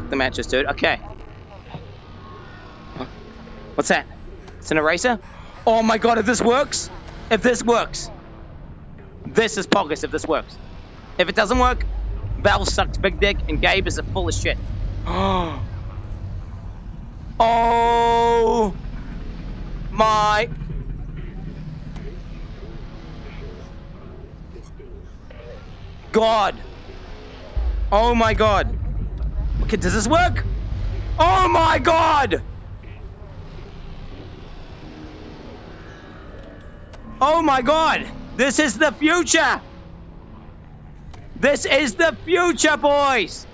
fuck the matches, dude. Okay. What's that? It's an eraser? Oh my god, if this works! If this works! This is progress if this works. If it doesn't work, Valve sucked big dick and Gabe is a full of shit. Oh my... God. Oh my god. Okay, does this work? Oh my god! Oh my god! This is the future! This is the future, boys!